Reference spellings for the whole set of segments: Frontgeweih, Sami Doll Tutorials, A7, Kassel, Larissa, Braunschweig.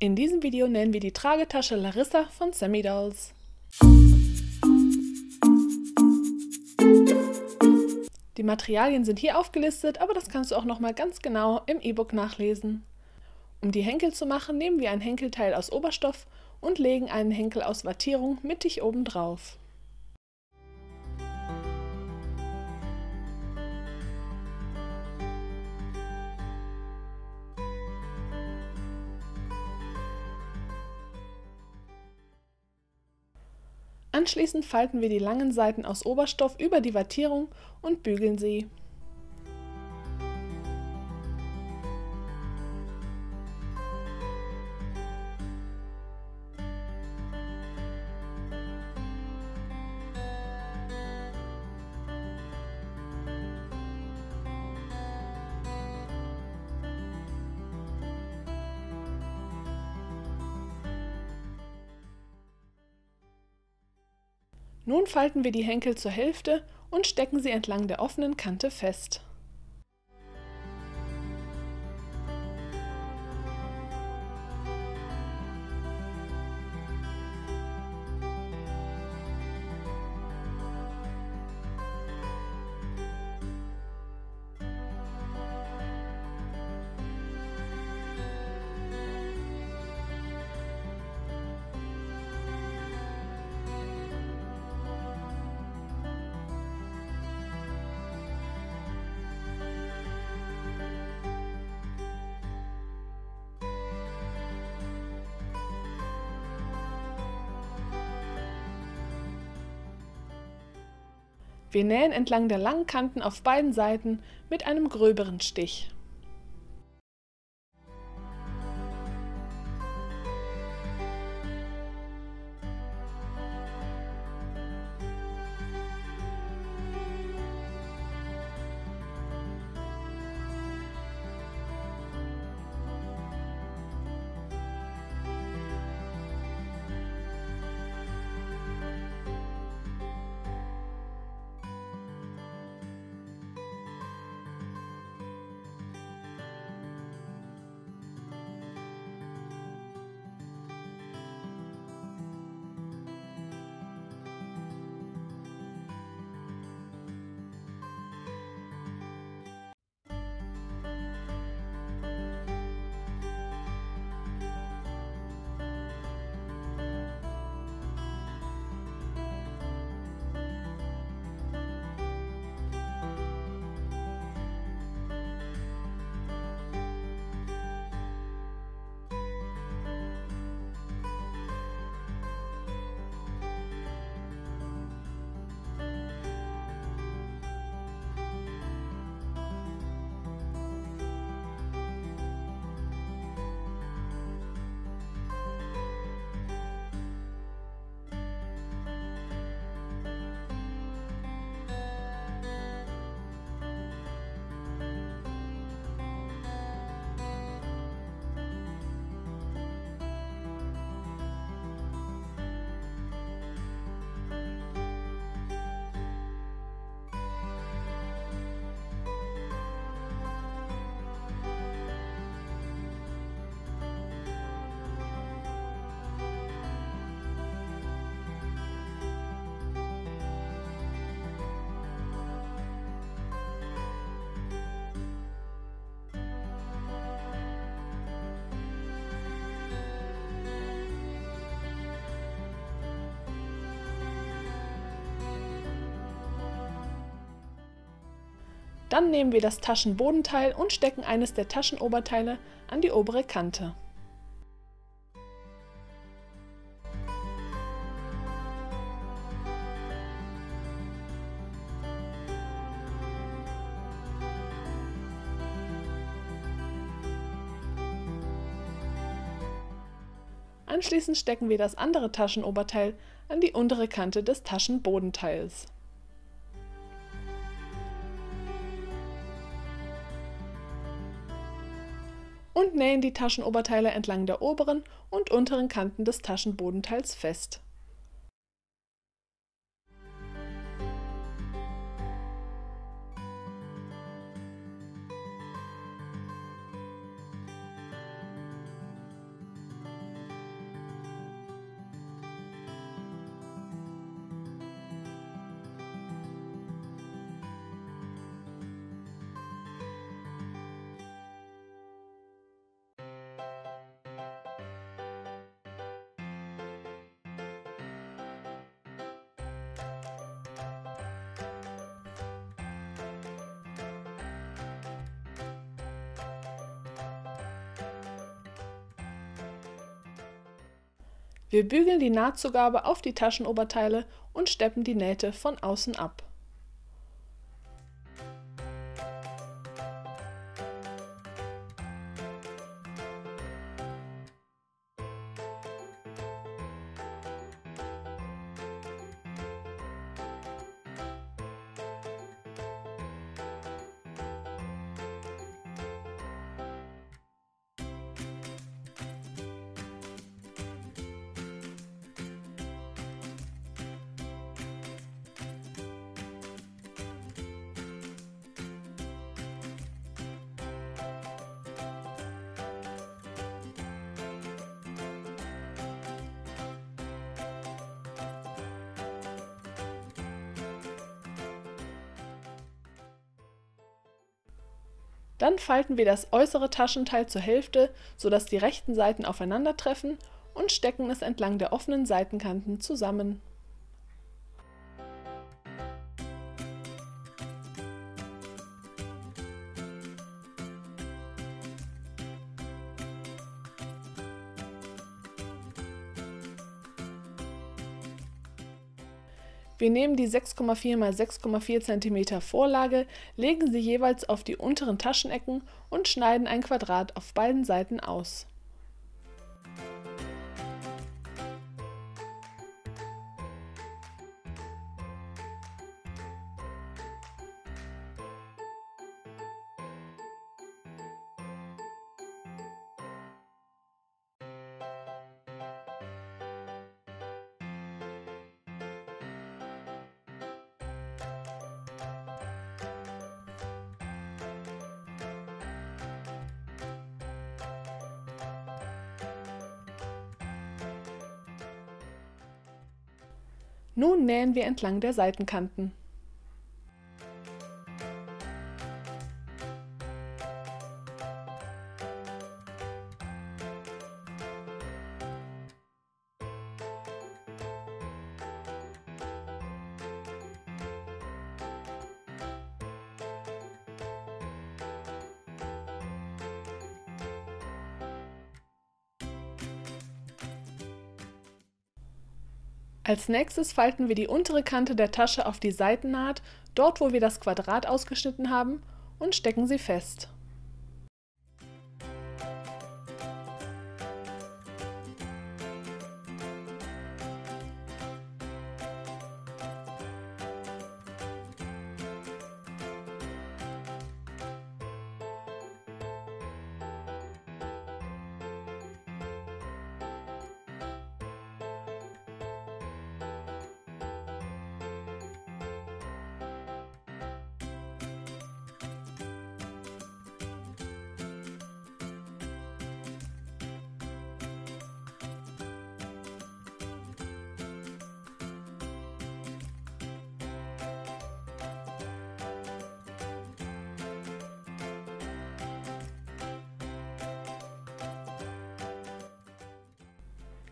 In diesem Video nähen wir die Tragetasche Larissa von Sami Dolls. Die Materialien sind hier aufgelistet, aber das kannst du auch nochmal ganz genau im E-Book nachlesen. Um die Henkel zu machen, nehmen wir ein Henkelteil aus Oberstoff und legen einen Henkel aus Wattierung mittig oben drauf. Anschließend falten wir die langen Seiten aus Oberstoff über die Wattierung und bügeln sie. Nun falten wir die Henkel zur Hälfte und stecken sie entlang der offenen Kante fest. Wir nähen entlang der langen Kanten auf beiden Seiten mit einem gröberen Stich. Dann nehmen wir das Taschenbodenteil und stecken eines der Taschenoberteile an die obere Kante. Anschließend stecken wir das andere Taschenoberteil an die untere Kante des Taschenbodenteils. Und nähen die Taschenoberteile entlang der oberen und unteren Kanten des Taschenbodenteils fest. Wir bügeln die Nahtzugabe auf die Taschenoberteile und steppen die Nähte von außen ab. Dann falten wir das äußere Taschenteil zur Hälfte, sodass die rechten Seiten aufeinandertreffen, und stecken es entlang der offenen Seitenkanten zusammen. Wir nehmen die 6,4 x 6,4 cm Vorlage, legen sie jeweils auf die unteren Taschenecken und schneiden ein Quadrat auf beiden Seiten aus. Nun nähen wir entlang der Seitenkanten. Als nächstes falten wir die untere Kante der Tasche auf die Seitennaht, dort wo wir das Quadrat ausgeschnitten haben, und stecken sie fest.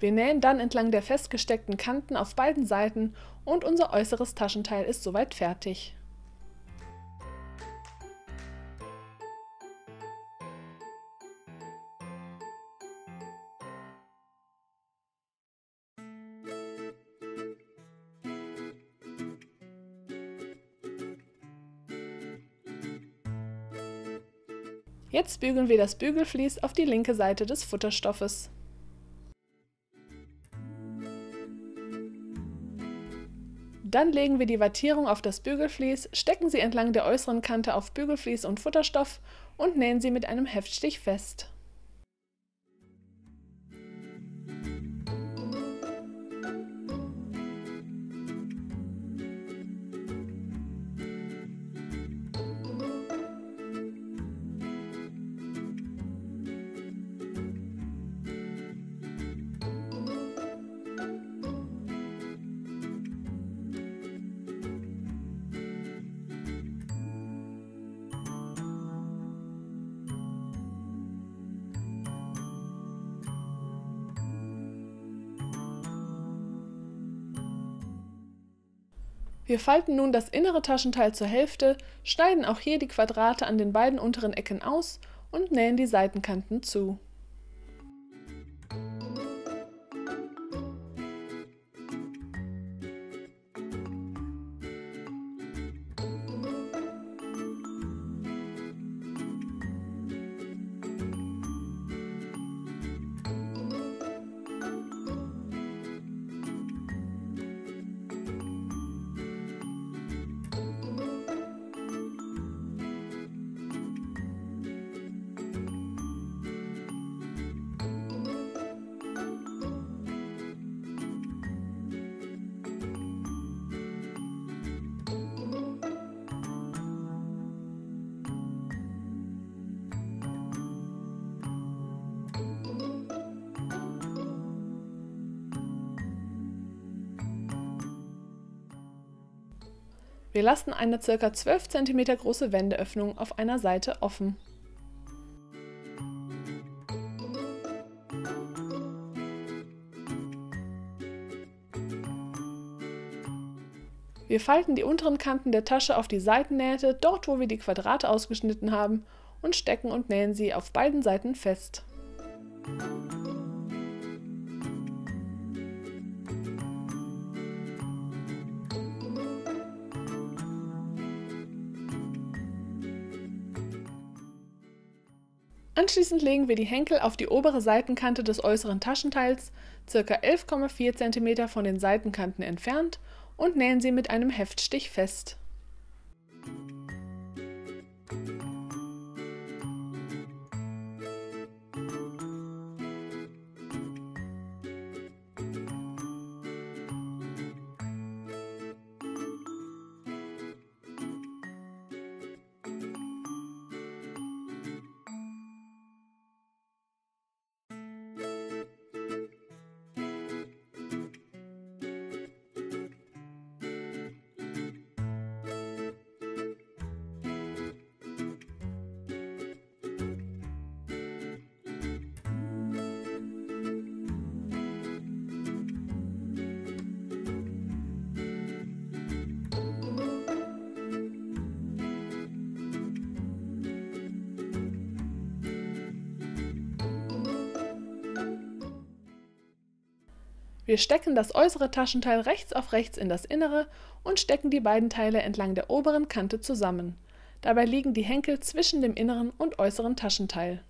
Wir nähen dann entlang der festgesteckten Kanten auf beiden Seiten und unser äußeres Taschenteil ist soweit fertig. Jetzt bügeln wir das Bügelvlies auf die linke Seite des Futterstoffes. Dann legen wir die Wattierung auf das Bügelvlies, stecken sie entlang der äußeren Kante auf Bügelvlies und Futterstoff und nähen sie mit einem Heftstich fest. Wir falten nun das innere Taschenteil zur Hälfte, schneiden auch hier die Quadrate an den beiden unteren Ecken aus und nähen die Seitenkanten zu. Wir lassen eine ca. 12 cm große Wendeöffnung auf einer Seite offen. Wir falten die unteren Kanten der Tasche auf die Seitennähte, dort wo wir die Quadrate ausgeschnitten haben, und stecken und nähen sie auf beiden Seiten fest. Anschließend legen wir die Henkel auf die obere Seitenkante des äußeren Taschenteils, ca. 11,4 cm von den Seitenkanten entfernt, und nähen sie mit einem Heftstich fest. Wir stecken das äußere Taschenteil rechts auf rechts in das innere und stecken die beiden Teile entlang der oberen Kante zusammen. Dabei liegen die Henkel zwischen dem inneren und äußeren Taschenteil.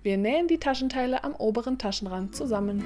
Wir nähen die Taschenteile am oberen Taschenrand zusammen.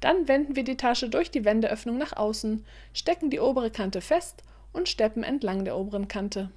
Dann wenden wir die Tasche durch die Wendeöffnung nach außen, stecken die obere Kante fest und steppen entlang der oberen Kante.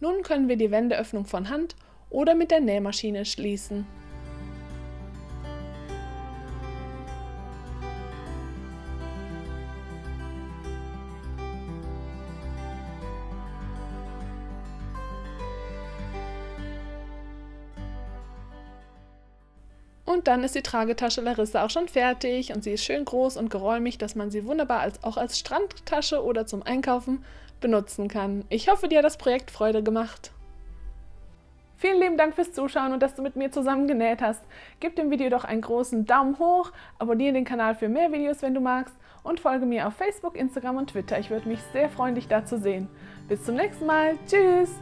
Nun können wir die Wendeöffnung von Hand oder mit der Nähmaschine schließen. Und dann ist die Tragetasche Larissa auch schon fertig und sie ist schön groß und geräumig, dass man sie wunderbar auch als Strandtasche oder zum Einkaufen benutzen kann. Ich hoffe, dir hat das Projekt Freude gemacht. Vielen lieben Dank fürs Zuschauen und dass du mit mir zusammen genäht hast. Gib dem Video doch einen großen Daumen hoch, abonniere den Kanal für mehr Videos, wenn du magst, und folge mir auf Facebook, Instagram und Twitter. Ich würde mich sehr freuen, dich da zu sehen. Bis zum nächsten Mal. Tschüss!